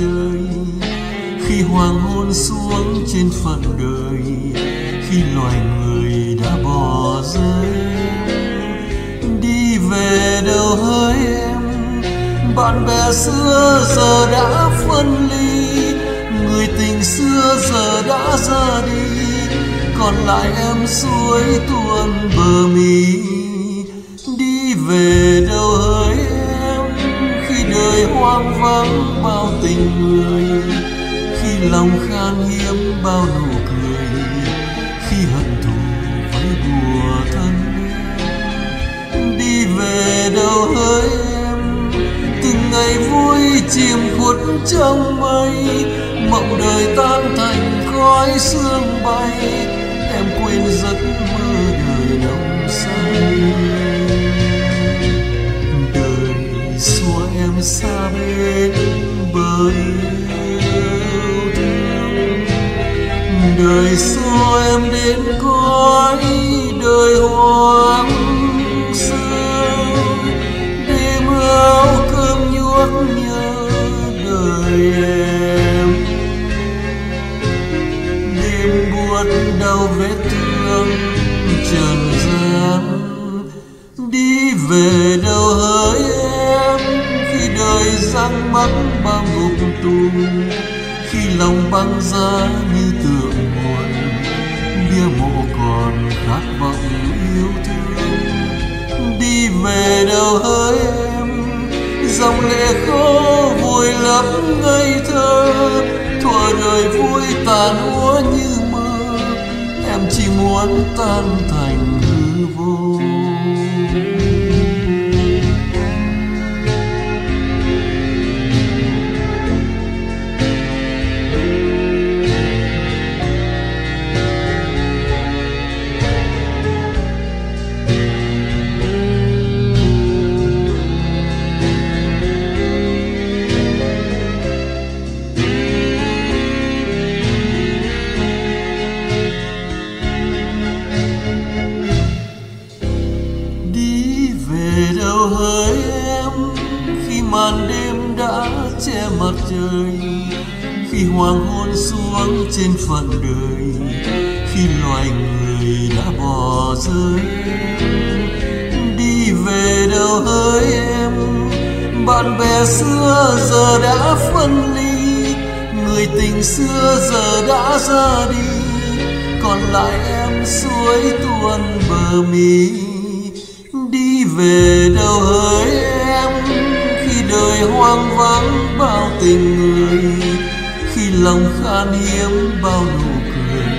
rơi. Khi hoàng hôn xuống trên phận đời, khi loài người đã bỏ rơi. Đi về đâu hỡi em, bạn bè xưa giờ đã phân ly, người tình xưa giờ đã ra đi, còn lại em suối tuôn bờ mi. Đi về đâu hỡi em, khi đời hoang vắng bao tình người, khi lòng khan hiếm bao nụ cười, khi hận thù với bùa thân. Đi về đâu hỡi em, từng ngày vui chìm khuất trong mây, mộng đời tan thành khói sương bay, em quên giấc mơ đời đông xanh. Đời xua em xa bên bờ yêu thương, đời xua em đến cõi đời hoang sơ, đêm áo cơm nhuốc nhớ đời em, đêm buốt đau vết thương trần gian. Đi về đâu hỡi em, khi đời giăng mắc bao ngục tù, khi lòng băng giá như tượng buồn, bia mộ còn khát vọng yêu thương. Đi về đâu hỡi em, dòng lệ khô vùi lấp ngây thơ, thuở đời vui tàn úa như mơ, em chỉ muốn tan thành hư vô. Khi hoàng hôn xuống trên phận đời, khi loài người đã bỏ rơi. Đi về đâu hỡi em, bạn bè xưa giờ đã phân ly, người tình xưa giờ đã ra đi, còn lại em suối tuôn bờ mi. Đi về đâu hỡi em, khi đời hoang vắng bao tình người, khi lòng khan hiếm bao nụ cười,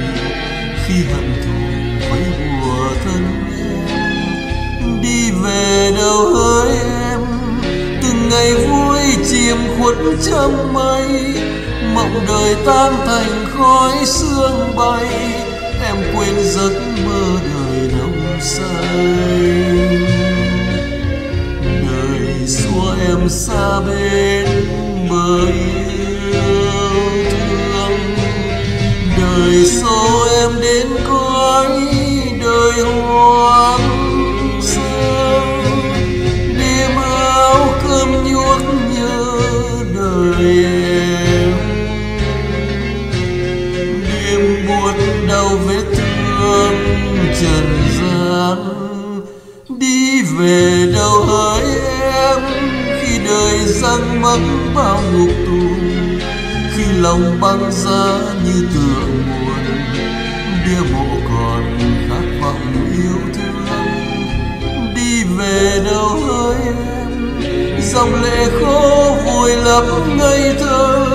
khi hận thù với bùa thân em. Đi về đâu hỡi em, từng ngày vui chìm khuất trong mây, mộng đời tan thành khói sương bay, em quên giấc mơ đời đông say. Đời xua em xa bên bờ yêu thương, đời xô em đến cõi đời hoang sơ, đêm áo cơm nhuốc nhớ đời em, đêm buốt đau vết thương trần gian. Đi về đâu hỡi em, khi đời giăng mắc bao ngục tù, khi lòng băng giá như tượng buồn, bia mộ còn khát vọng yêu thương. Đi về đâu hỡi em, dòng lệ khô vùi lấp ngây thơ,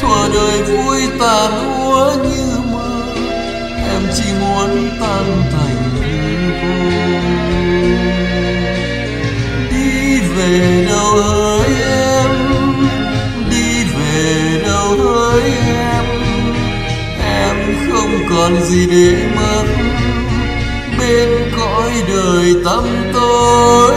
thuở đời vui tàn úa như mơ, em chỉ muốn tan thành vô. Đi về đâu hỡi em, không còn gì để mất bên cõi đời tăm tối.